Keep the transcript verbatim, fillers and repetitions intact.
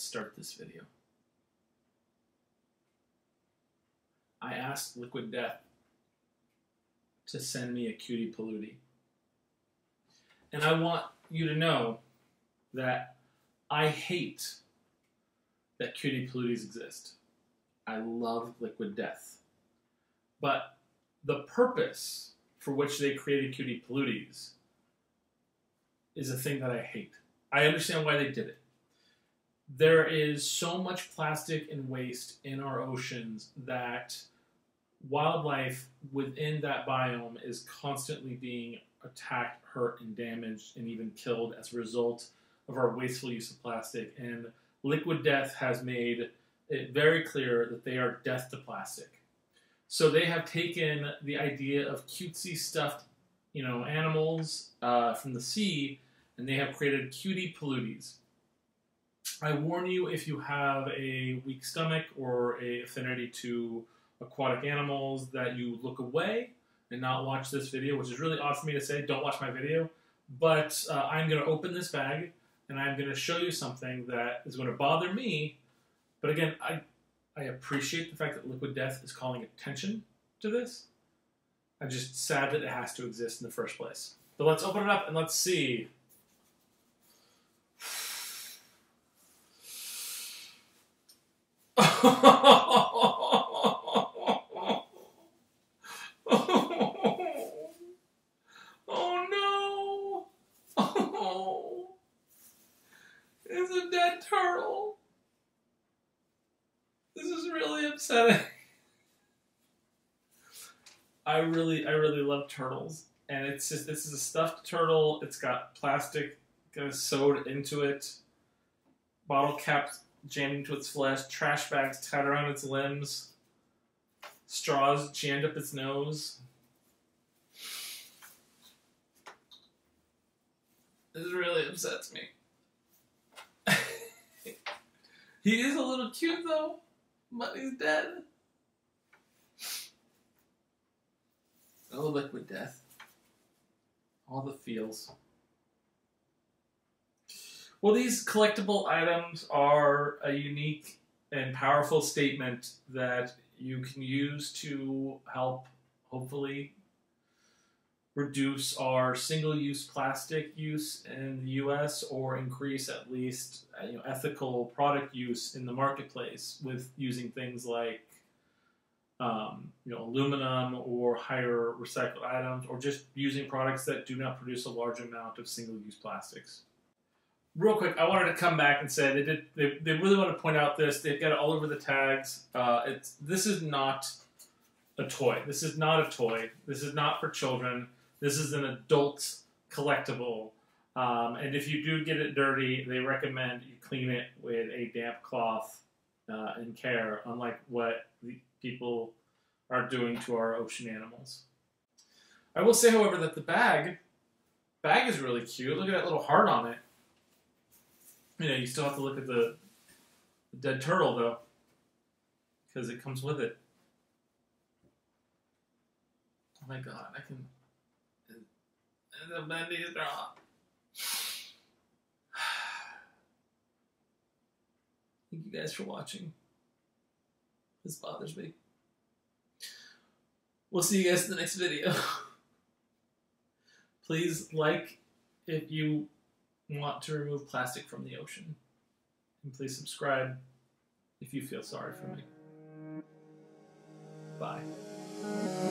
let's start this video. I asked Liquid Death to send me a Cutie Pollutie. And I want you to know that I hate that Cutie Polluties exist. I love Liquid Death. But the purpose for which they created Cutie Polluties is a thing that I hate. I understand why they did it. There is so much plastic and waste in our oceans that wildlife within that biome is constantly being attacked, hurt, and damaged, and even killed as a result of our wasteful use of plastic. And Liquid Death has made it very clear that they are death to plastic. So they have taken the idea of cutesy stuffed, you know, animals uh, from the sea, and they have created Cutie Polluties. I warn you, if you have a weak stomach or a affinity to aquatic animals, that you look away and not watch this video, which is really odd for me to say. Don't watch my video. But uh, I'm going to open this bag, and I'm going to show you something that is going to bother me. But again, I, I appreciate the fact that Liquid Death is calling attention to this. I'm just sad that it has to exist in the first place. But let's open it up, and let's see. It's a dead turtle. This is really upsetting. I really, I really love turtles, and it's just this is a stuffed turtle. It's got plastic kind of sewed into it, bottle caps jammed into its flesh, trash bags tied around its limbs, straws jammed up its nose. This really upsets me. He is a little cute, though, but he's dead. Oh, Liquid Death. All the feels. Well, these collectible items are a unique and powerful statement that you can use to help, hopefully, reduce our single-use plastic use in the U S or increase at least you know, ethical product use in the marketplace with using things like um, you know, aluminum or higher recycled items, or just using products that do not produce a large amount of single-use plastics. Real quick, I wanted to come back and say they did. They, they really want to point out this. They've got it all over the tags. Uh, it's, this is not a toy. This is not a toy. This is not for children. This is an adult collectible, um, and if you do get it dirty, they recommend you clean it with a damp cloth uh, and care, unlike what the people are doing to our ocean animals. I will say, however, that the bag, bag is really cute. Look at that little heart on it. You know, you still have to look at the dead turtle, though, because it comes with it. Oh my God, I can... The bendy straw. Thank you guys for watching. This bothers me. We'll see you guys in the next video. Please like if you want to remove plastic from the ocean. And please subscribe if you feel sorry for me. Bye.